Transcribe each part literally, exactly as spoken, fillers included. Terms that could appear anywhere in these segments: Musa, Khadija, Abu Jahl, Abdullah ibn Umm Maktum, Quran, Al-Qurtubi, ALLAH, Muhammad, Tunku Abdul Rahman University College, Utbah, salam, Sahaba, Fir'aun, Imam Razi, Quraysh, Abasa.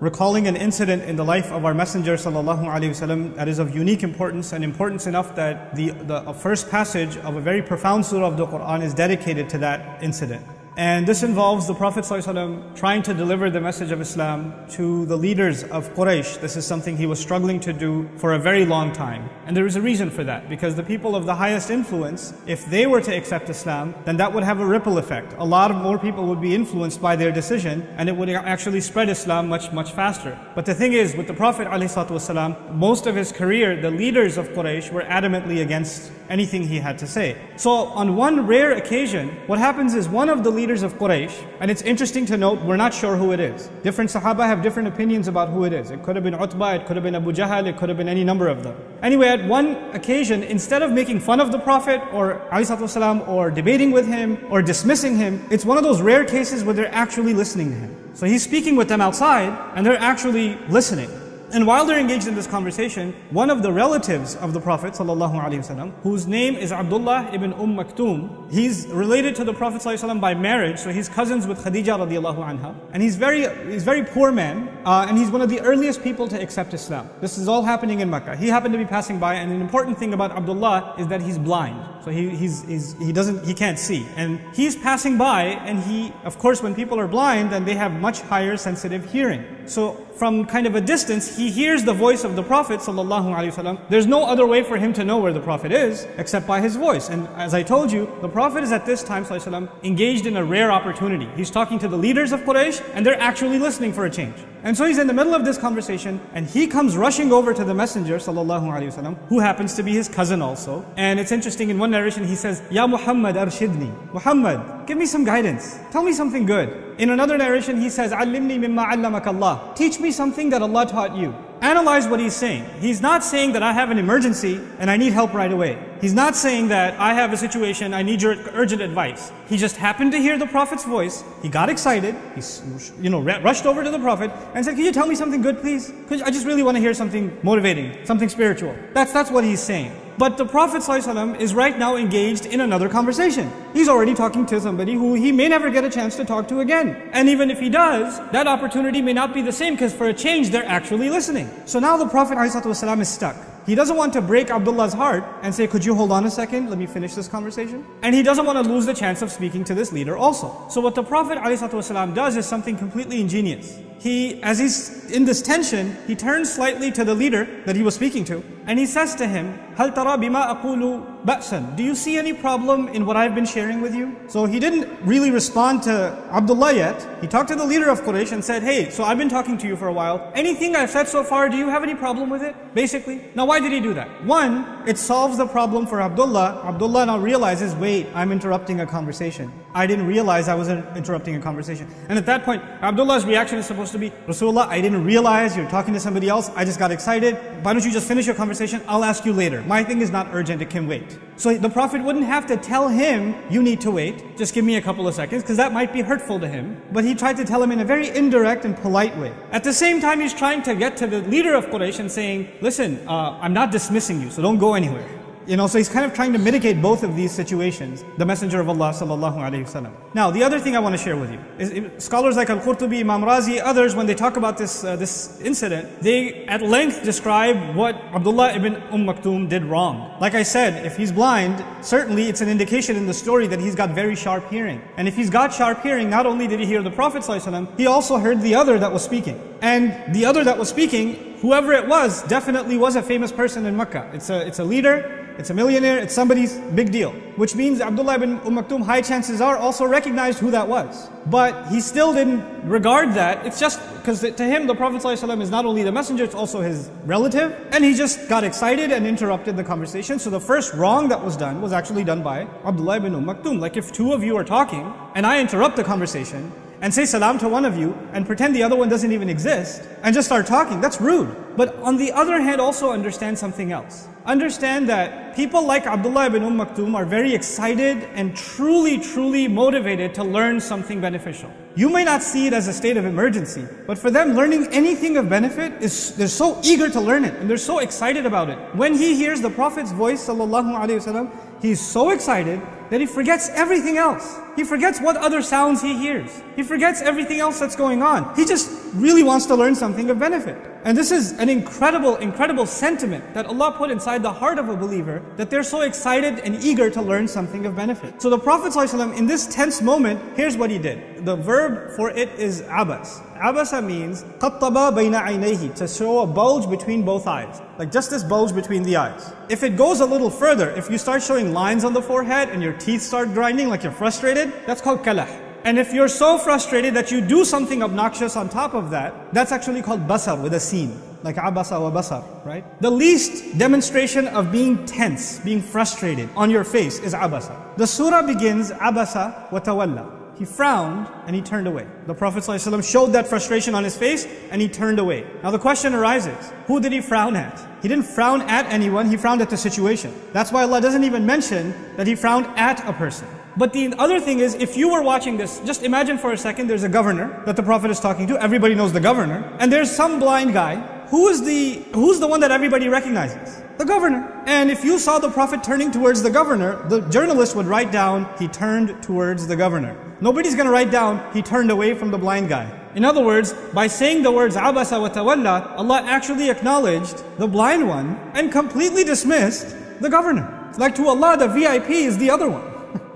recalling an incident in the life of our Messenger ﷺ that is of unique importance, and importance enough that the, the first passage of a very profound surah of the Quran is dedicated to that incident. And this involves the Prophet ﷺ trying to deliver the message of Islam to the leaders of Quraysh. This is something he was struggling to do for a very long time. And there is a reason for that, because the people of the highest influence, if they were to accept Islam, then that would have a ripple effect. A lot of more people would be influenced by their decision, and it would actually spread Islam much, much faster. But the thing is, with the Prophet ﷺ, most of his career, the leaders of Quraysh were adamantly against anything he had to say. So on one rare occasion, what happens is one of the leaders Leaders of Quraysh, and it's interesting to note, we're not sure who it is. Different Sahaba have different opinions about who it is. It could have been Utbah, it could have been Abu Jahl, it could have been any number of them. Anyway, at one occasion, instead of making fun of the Prophet or ﷺ or debating with him or dismissing him, it's one of those rare cases where they're actually listening to him. So he's speaking with them outside and they're actually listening. And while they're engaged in this conversation, one of the relatives of the Prophet ﷺ, whose name is Abdullah ibn Umm Maktum, he's related to the Prophet ﷺ by marriage, so he's cousins with Khadija radiallahu anha, and he's very, he's very poor man, uh, and he's one of the earliest people to accept Islam. This is all happening in Mecca. He happened to be passing by, and an important thing about Abdullah is that he's blind, so he he's, he's he doesn't he can't see, and he's passing by, and he of course when people are blind, then they have much higher sensitive hearing. So from kind of a distance, he hears the voice of the Prophet ﷺ. There's no other way for him to know where the Prophet is except by his voice. And as I told you, the Prophet is at this time ﷺ engaged in a rare opportunity. He's talking to the leaders of Quraysh and they're actually listening for a change. And so he's in the middle of this conversation and he comes rushing over to the Messenger ﷺ, who happens to be his cousin also. And it's interesting, in one narration he says, Ya Muhammad arshidni, Muhammad, give me some guidance, tell me something good. In another narration he says, Allimni mimma allamaka Allah, teach me something that Allah taught you. Analyze what he's saying. He's not saying that I have an emergency and I need help right away. He's not saying that I have a situation, I need your urgent advice. He just happened to hear the Prophet's voice. He got excited. He, you know, rushed over to the Prophet and said, "Can you tell me something good, please? I just really want to hear something motivating, something spiritual." That's that's what he's saying. But the Prophet ﷺ is right now engaged in another conversation. He's already talking to somebody who he may never get a chance to talk to again. And even if he does, that opportunity may not be the same, because for a change they're actually listening. So now the Prophet ﷺ is stuck. He doesn't want to break Abdullah's heart and say, could you hold on a second, let me finish this conversation? And he doesn't want to lose the chance of speaking to this leader also. So what the Prophet ﷺ does is something completely ingenious. He, as he's in this tension, he turns slightly to the leader that he was speaking to, and he says to him, Hal tara bima aqulu ba'san, do you see any problem in what I've been sharing with you? So he didn't really respond to Abdullah yet. He talked to the leader of Quraysh and said, hey, so I've been talking to you for a while. Anything I've said so far, do you have any problem with it? Basically. Now why did he do that? One, it solves the problem for Abdullah. Abdullah now realizes, wait, I'm interrupting a conversation. I didn't realize I was interrupting a conversation. And at that point, Abdullah's reaction is supposed to be, Rasulullah, I didn't realize you're talking to somebody else, I just got excited, why don't you just finish your conversation, I'll ask you later, my thing is not urgent, it can wait. So the Prophet wouldn't have to tell him, you need to wait, just give me a couple of seconds, because that might be hurtful to him. But he tried to tell him in a very indirect and polite way. At the same time, he's trying to get to the leader of Quraysh and saying, listen, uh, I'm not dismissing you, so don't go anywhere. You know, so he's kind of trying to mitigate both of these situations, the Messenger of Allah sallallahu alayhi wa sallam. Now, the other thing I want to share with you is scholars like Al-Qurtubi, Imam Razi, others, when they talk about this, uh, this incident, they at length describe what Abdullah ibn Umm Maktum did wrong. Like I said, if he's blind, certainly it's an indication in the story that he's got very sharp hearing. And if he's got sharp hearing, not only did he hear the Prophet sallallahu alayhi wa sallam, he also heard the other that was speaking. And the other that was speaking, whoever it was, definitely was a famous person in Mecca. It's a, it's a leader, it's a millionaire, it's somebody's big deal. Which means Abdullah ibn Umm Maktum, high chances are, also recognized who that was. But he still didn't regard that. It's just because to him, the Prophet ﷺ is not only the messenger, it's also his relative. And he just got excited and interrupted the conversation. So the first wrong that was done was actually done by Abdullah ibn Umm Maktum. Like if two of you are talking and I interrupt the conversation, and say salam to one of you, and pretend the other one doesn't even exist, and just start talking, that's rude. But on the other hand, also understand something else. Understand that people like Abdullah ibn Umm Maktum are very excited and truly, truly motivated to learn something beneficial. You may not see it as a state of emergency, but for them, learning anything of benefit, is they're so eager to learn it, and they're so excited about it. When he hears the Prophet's voice, sallallahu alayhi wa sallam, he's so excited, that he forgets everything else. He forgets what other sounds he hears. He forgets everything else that's going on. He just really wants to learn something of benefit. And this is an incredible, incredible sentiment that Allah put inside the heart of a believer, that they're so excited and eager to learn something of benefit. So the Prophet ﷺ, in this tense moment, here's what he did. The verb for it is abas. Abasa means qattaba bayna aynayhi, to show a bulge between both eyes. Like just this bulge between the eyes. If it goes a little further, if you start showing lines on the forehead and your teeth start grinding like you're frustrated, that's called kalah. And if you're so frustrated that you do something obnoxious on top of that, that's actually called basar with a seen. Like abasa wa basar, right? The least demonstration of being tense, being frustrated on your face is abasa. The surah begins abasa wa tawalla. He frowned and he turned away. The Prophet ﷺ showed that frustration on his face and he turned away. Now the question arises, who did he frown at? He didn't frown at anyone, he frowned at the situation. That's why Allah doesn't even mention that he frowned at a person. But the other thing is, if you were watching this, just imagine for a second there's a governor that the Prophet is talking to, everybody knows the governor, and there's some blind guy, who is the, who's the one that everybody recognizes? The governor. And if you saw the Prophet turning towards the governor, the journalist would write down, he turned towards the governor. Nobody's going to write down, he turned away from the blind guy. In other words, by saying the words abasa wa tawalla, Allah actually acknowledged the blind one and completely dismissed the governor. Like to Allah, the V I P is the other one,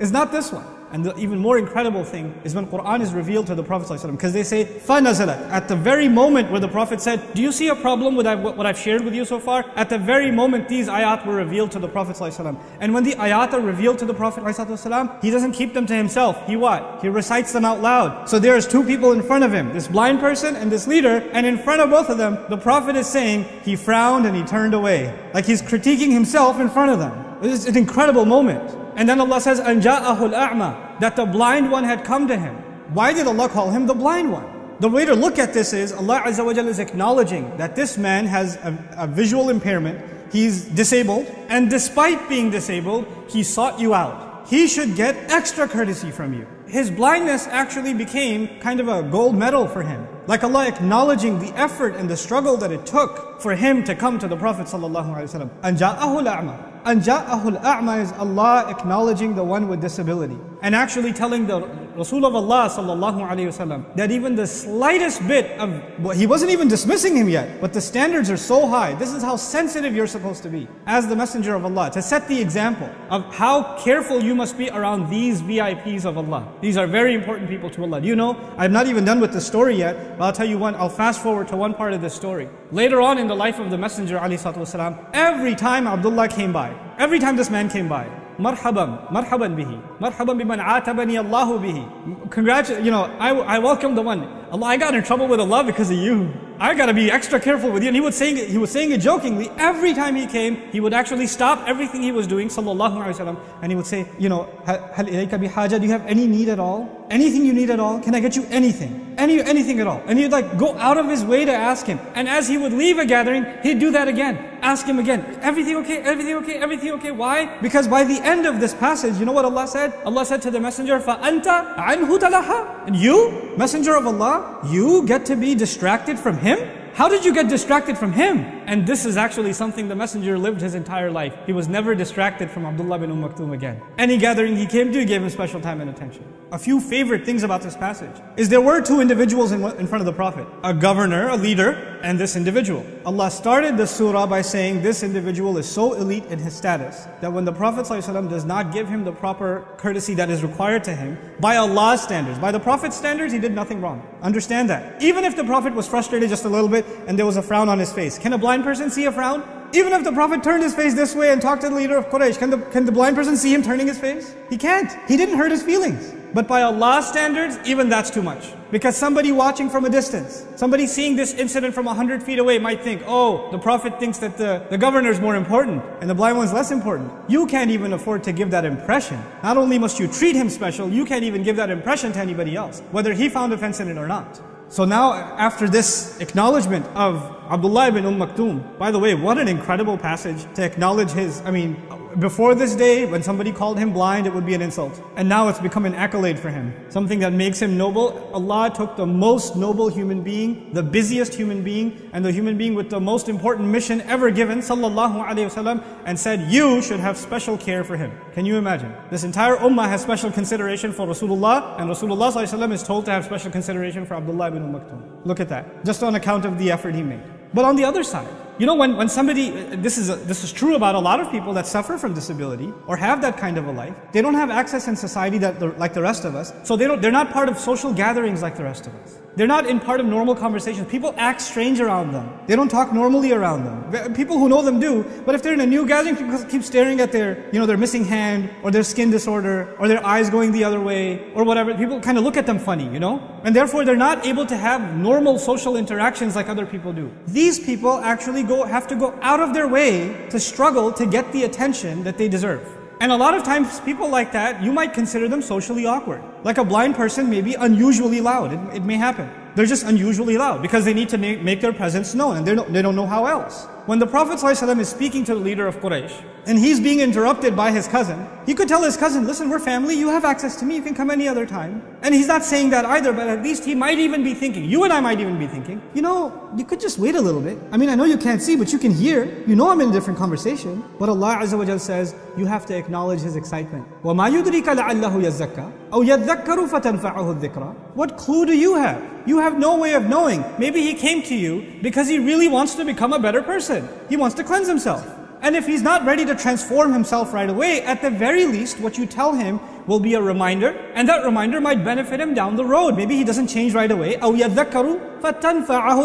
it's not this one. And the even more incredible thing is when Quran is revealed to the Prophet ﷺ, because they say, فَنَزَلَتْ At the very moment where the Prophet said, do you see a problem with what I've shared with you so far? At the very moment these ayat were revealed to the Prophet ﷺ. And when the ayat are revealed to the Prophet ﷺ, he doesn't keep them to himself. He what? He recites them out loud. So there's two people in front of him, this blind person and this leader, and in front of both of them, the Prophet is saying, he frowned and he turned away. Like he's critiquing himself in front of them. It's an incredible moment. And then Allah says, أَنْ جَاءَهُ الْأَعْمَى, that the blind one had come to him. Why did Allah call him the blind one? The way to look at this is, Allah Azza wa Jal is acknowledging that this man has a, a visual impairment, he's disabled, and despite being disabled, he sought you out. He should get extra courtesy from you. His blindness actually became kind of a gold medal for him. Like Allah acknowledging the effort and the struggle that it took for him to come to the Prophet Sallallahu Alaihi Wasallam. أَنْ جَاءَهُ الْأَعْمَى And Ja'ahul A'ma is Allah acknowledging the one with disability and actually telling the Rasul of Allah Sallallahu Alaihi Wasallam that even the slightest bit of, well, he wasn't even dismissing him yet, but the standards are so high. This is how sensitive you're supposed to be as the messenger of Allah, to set the example of how careful you must be around these V I Ps of Allah. These are very important people to Allah. You know, I'm not even done with the story yet, but I'll tell you one, I'll fast forward to one part of this story. Later on in the life of the messenger alayhi salatu wasalam, every time Abdullah came by, every time this man came by, marhaban, marhaban bihi, marhaban biman atabani Allahu bihi. Congratulations, you know, I, I welcome the one. Allah, I got in trouble with Allah because of you. I gotta be extra careful with you. And he was saying, he was saying it jokingly. Every time he came, he would actually stop everything he was doing, sallallahu alaihi wasallam, and he would say, you know, hal ilayka bi haja? Do you have any need at all? Anything you need at all? Can I get you anything? Any anything at all? And he'd like go out of his way to ask him. And as he would leave a gathering, he'd do that again. Ask him again. Everything okay? Everything okay? Everything okay? Why? Because by the end of this passage, you know what Allah said? Allah said to the messenger, fa anta anhu talaha. And you, messenger of Allah, you get to be distracted from him. Him? How did you get distracted from him? And this is actually something the messenger lived his entire life. He was never distracted from Abdullah ibn Umm Maktum again. Any gathering he came to, he gave him special time and attention. A few favorite things about this passage is there were two individuals in, in front of the Prophet. A governor, a leader, and this individual. Allah started the surah by saying this individual is so elite in his status that when the Prophet ﷺ does not give him the proper courtesy that is required to him, by Allah's standards, by the Prophet's standards, he did nothing wrong. Understand that. Even if the Prophet was frustrated just a little bit and there was a frown on his face, can a blind person see a frown? Even if the Prophet turned his face this way and talked to the leader of Quraysh, can the, can the blind person see him turning his face? He can't. He didn't hurt his feelings. But by Allah's standards, even that's too much. Because somebody watching from a distance, somebody seeing this incident from a hundred feet away might think, oh, the Prophet thinks that the, the governor is more important and the blind one's less important. You can't even afford to give that impression. Not only must you treat him special, you can't even give that impression to anybody else, whether he found offense in it or not. So now, after this acknowledgement of Abdullah ibn Umm Maktum, by the way, what an incredible passage to acknowledge his, I mean, Before this day, when somebody called him blind, it would be an insult. And now it's become an accolade for him, something that makes him noble. Allah took the most noble human being, the busiest human being, and the human being with the most important mission ever given, sallallahu alayhi wasallam, and said, you should have special care for him. Can you imagine? This entire ummah has special consideration for Rasulullah, and Rasulullah sallallahu alayhi wasallam is told to have special consideration for Abdullah ibn Umm Maktum. Look at that, just on account of the effort he made. But on the other side, you know, when, when somebody, this is, a, this is true about a lot of people that suffer from disability or have that kind of a life. They don't have access in society that the, like the rest of us. So they don't, they're not part of social gatherings like the rest of us. They're not in part of normal conversations. People act strange around them. They don't talk normally around them. People who know them do, but if they're in a new gathering, people keep staring at their, you know, their missing hand or their skin disorder or their eyes going the other way or whatever. People kind of look at them funny, you know? And therefore they're not able to have normal social interactions like other people do. These people actually go have to go out of their way to struggle to get the attention that they deserve. And a lot of times people like that, you might consider them socially awkward. Like a blind person may be unusually loud. It, it may happen. They're just unusually loud because they need to make, make their presence known, and they don't, they don't know how else. When the Prophet ﷺ is speaking to the leader of Quraysh and he's being interrupted by his cousin, he could tell his cousin, listen, we're family, you have access to me, you can come any other time. And he's not saying that either, but at least he might even be thinking, you and I might even be thinking, you know, you could just wait a little bit. I mean, I know you can't see, but you can hear. You know I'm in a different conversation. But Allah Azza wa Jal says, you have to acknowledge his excitement. وَمَا يُدْرِكَ لَعَلَّهُ يَزَّكَّى أَوْ يَذَّكَّرُ فَتَنْفَعُهُ الذِّكْرَى. What clue do you have? You have no way of knowing. Maybe he came to you because he really wants to become a better person. He wants to cleanse himself. And if he's not ready to transform himself right away, at the very least, what you tell him will be a reminder, and that reminder might benefit him down the road. Maybe he doesn't change right away. أَوْ يَذَّكَّرُ فَتَنْفَعَهُ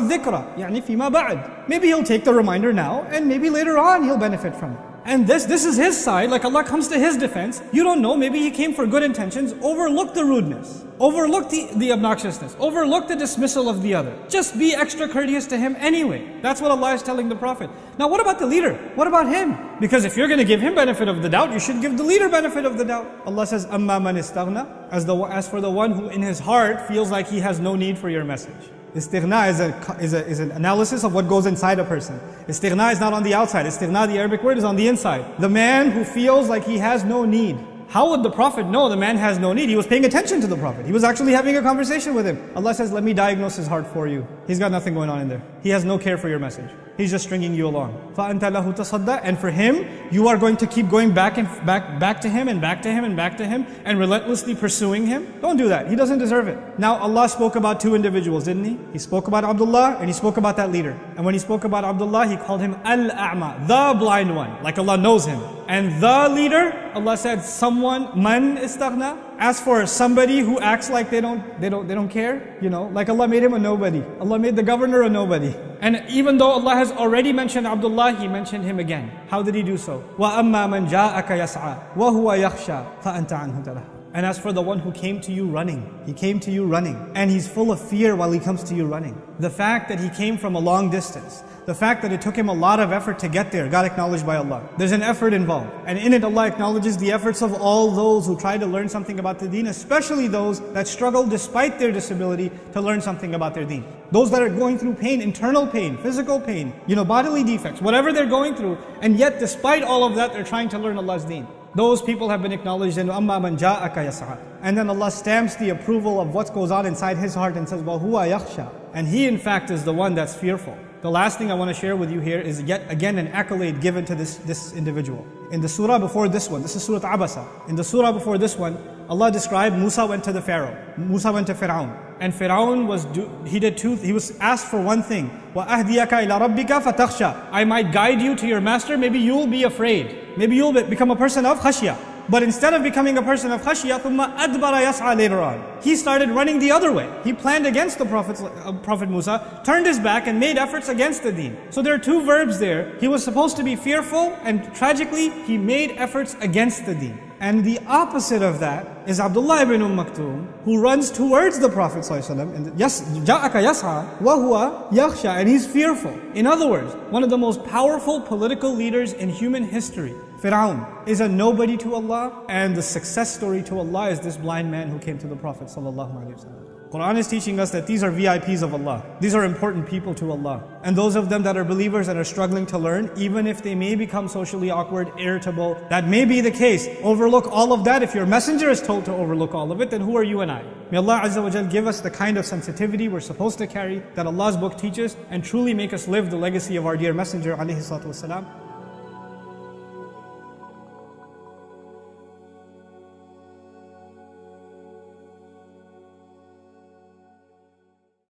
الذِّكْرَى يعني فيما بعد. Maybe he'll take the reminder now, and maybe later on he'll benefit from it. And this, this is his side, like Allah comes to his defense. You don't know, maybe he came for good intentions. Overlook the rudeness, overlook the, the obnoxiousness, overlook the dismissal of the other. Just be extra courteous to him anyway. That's what Allah is telling the Prophet. Now what about the leader? What about him? Because if you're going to give him benefit of the doubt, you should give the leader benefit of the doubt. Allah says, أَمَّا مَنِ اسْتَغْنَى, as, the, as for the one who in his heart feels like he has no need for your message. Istighna is, a, is, a, is an analysis of what goes inside a person. Istighna is not on the outside. Istighna, the Arabic word, is on the inside. The man who feels like he has no need. How would the Prophet know the man has no need? He was paying attention to the Prophet. He was actually having a conversation with him. Allah says, let me diagnose his heart for you. He's got nothing going on in there. He has no care for your message. He's just stringing you along. فَأَنْتَ لَهُ تَصَدَّى. And for him, you are going to keep going back and back, back to him and back to him and back to him and relentlessly pursuing him. Don't do that. He doesn't deserve it. Now Allah spoke about two individuals, didn't He? He spoke about Abdullah and He spoke about that leader. And when He spoke about Abdullah, He called him Al-A'ma, the blind one, like Allah knows him. And the leader, Allah said, someone, man istaghna. As for somebody who acts like they don't, they don't, they don't care, you know, like Allah made him a nobody. Allah made the governor a nobody. And even though Allah has already mentioned Abdullah, He mentioned him again. How did He do so? وَأَمَّا مَنْ جَاءَكَ يَسْعَى وَهُوَ يَخْشَى فَأَنْتَ عَنْهُ تَلَهَى. And as for the one who came to you running, he came to you running, and he's full of fear while he comes to you running. The fact that he came from a long distance, the fact that it took him a lot of effort to get there, got acknowledged by Allah. There's an effort involved. And in it, Allah acknowledges the efforts of all those who try to learn something about the deen, especially those that struggle despite their disability to learn something about their deen. Those that are going through pain, internal pain, physical pain, you know, bodily defects, whatever they're going through, and yet despite all of that, they're trying to learn Allah's deen. Those people have been acknowledged in Amma man ja'aka yas'a. And then Allah stamps the approval of what goes on inside his heart and says, wa huwa yakhsha. And he in fact is the one that's fearful. The last thing I want to share with you here is yet again an accolade given to this, this individual. In the surah before this one, this is Surah Abasa. In the surah before this one, Allah described Musa went to the Pharaoh. Musa went to Fir'aun. And Fir'aun was do, he did two he was asked for one thing. وَأَهْدِيَكَ إِلَىٰ رَبِّكَ فَتَخْشَىٰ. I might guide you to your master, maybe you'll be afraid. Maybe you'll be, become a person of khashya. But instead of becoming a person of khashya, ثُمَّ أَدْبَرَ يَسْعَىٰ, later on, he started running the other way. He planned against the Prophet, uh, Prophet Musa, turned his back and made efforts against the deen. So there are two verbs there. He was supposed to be fearful, and tragically, he made efforts against the deen. And the opposite of that is Abdullah ibn Umm Maktum, who runs towards the Prophet ﷺ, and yes, ja'aka yas'a, wa huwa yakhsha, and he's fearful. In other words, one of the most powerful political leaders in human history Fir'aun is a nobody to Allah, and the success story to Allah is this blind man who came to the Prophet ﷺ. Quran is teaching us that these are V I Ps of Allah. These are important people to Allah. And those of them that are believers and are struggling to learn, even if they may become socially awkward, irritable, that may be the case. Overlook all of that. If your messenger is told to overlook all of it, then who are you and I? May Allah Azza wa Jal give us the kind of sensitivity we're supposed to carry, that Allah's book teaches, and truly make us live the legacy of our dear messenger alayhi salatu wasalam.